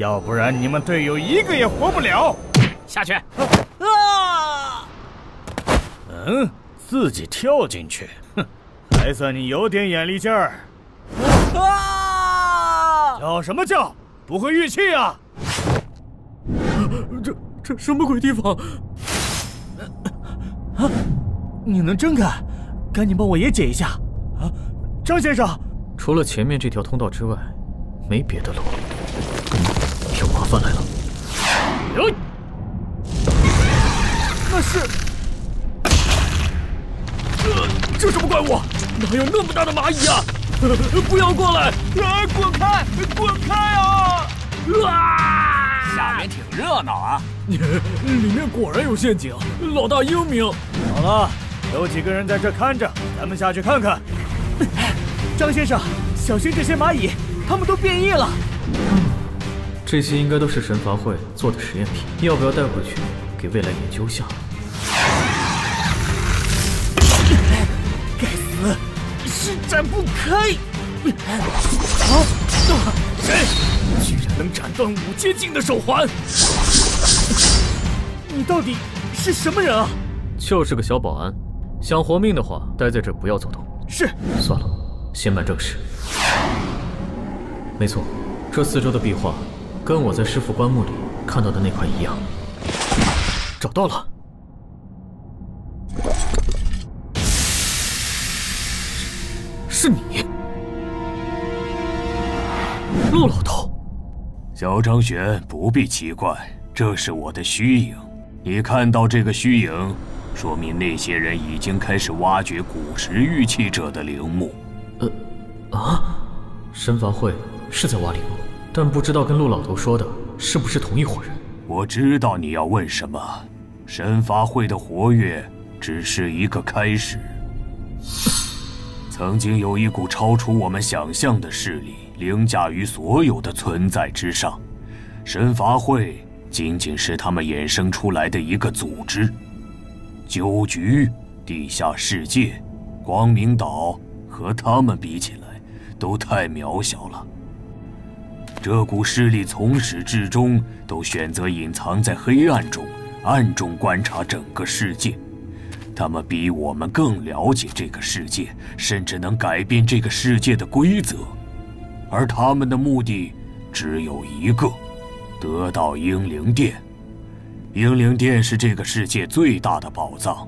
要不然你们队友一个也活不了。下去。啊！嗯，自己跳进去，哼，还算你有点眼力劲儿。啊！叫什么叫？不会玉器啊！这什么鬼地方？啊！你能睁开？赶紧帮我也解一下。啊，张先生，除了前面这条通道之外，没别的路。 有麻烦来了！哟，那是……这什么怪物？哪有那么大的蚂蚁啊！不要过来！啊，滚开！滚开啊！啊！下面挺热闹啊！里面果然有陷阱，老大英明。好了，有几个人在这看着，咱们下去看看。张先生，小心这些蚂蚁，它们都变异了。 这些应该都是神罚会做的实验品，要不要带回去给未来研究下？该死，施展不开！啊！谁？居然能斩断五阶境的手环！你到底是什么人啊？就是个小保安，想活命的话，待在这不要走动。是。算了，先办正事。没错，这四周的壁画。 跟我在师傅棺木里看到的那块一样，找到了。是你，陆老头。小张玄不必奇怪，这是我的虚影。你看到这个虚影，说明那些人已经开始挖掘古时玉器者的陵墓。神罚会是在挖陵墓。 但不知道跟陆老头说的是不是同一伙人？我知道你要问什么。神罚会的活跃只是一个开始。曾经有一股超出我们想象的势力凌驾于所有的存在之上，神罚会仅仅是他们衍生出来的一个组织。九局、地下世界、光明岛和他们比起来，都太渺小了。 这股势力从始至终都选择隐藏在黑暗中，暗中观察整个世界。他们比我们更了解这个世界，甚至能改变这个世界的规则。而他们的目的只有一个：得到英灵殿。英灵殿是这个世界最大的宝藏，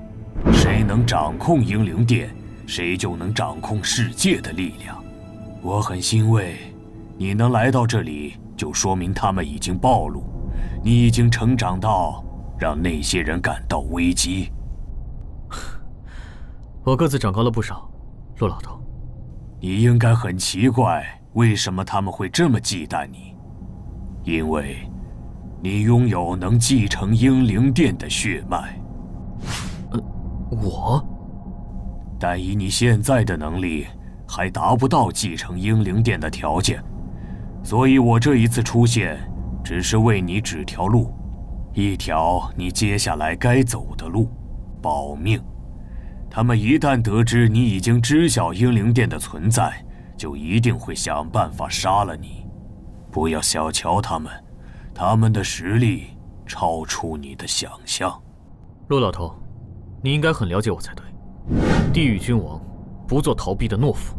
谁能掌控英灵殿，谁就能掌控世界的力量。我很欣慰。 你能来到这里，就说明他们已经暴露，你已经成长到让那些人感到危机。我个子长高了不少，陆老头，你应该很奇怪，为什么他们会这么忌惮你？因为，你拥有能继承英灵殿的血脉。我？但以你现在的能力，还达不到继承英灵殿的条件。 所以，我这一次出现，只是为你指条路，一条你接下来该走的路，保命。他们一旦得知你已经知晓英灵殿的存在，就一定会想办法杀了你。不要小瞧他们，他们的实力超出你的想象。陆老头，你应该很了解我才对。地狱君王不做逃避的懦夫。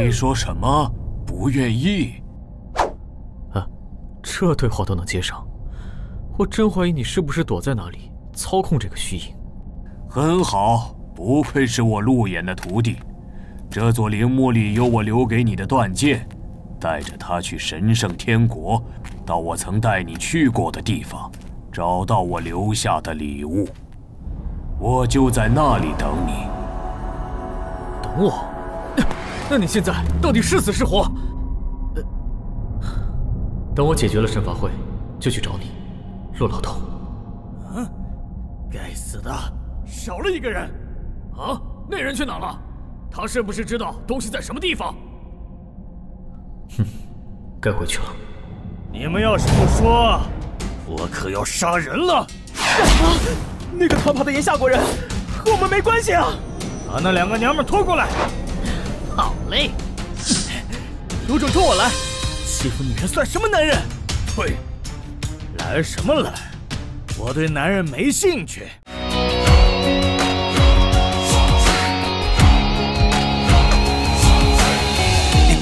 你说什么？不愿意？ 这对话都能接上，我真怀疑你是不是躲在哪里操控这个虚影。很好，不愧是我陆衍的徒弟。这座陵墓里有我留给你的断剑，带着它去神圣天国，到我曾带你去过的地方，找到我留下的礼物。我就在那里等你。等我？那你现在到底是死是活？ 等我解决了神罚会，就去找你，陆老头。嗯，该死的，少了一个人。啊，那人去哪了？他是不是知道东西在什么地方？哼，该回去了。你们要是不说，我可要杀人了。啊！那个逃跑的炎夏国人和我们没关系啊！把那两个娘们拖过来。好嘞。有种冲我来！ 欺负女人算什么男人？呸！懒什么懒？我对男人没兴趣。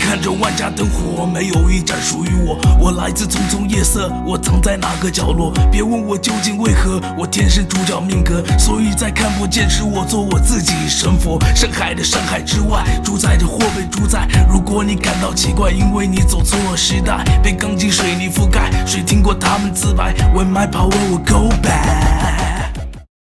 看着万家灯火，没有一盏属于我。我来自丛丛夜色，我藏在哪个角落？别问我究竟为何，我天生主角命格。所以在看不见时，我做我自己神佛。深海的深海之外，主宰着或被主宰。如果你感到奇怪，因为你走错了时代，被钢筋水泥覆盖。谁听过他们自白 ？When my power will go back。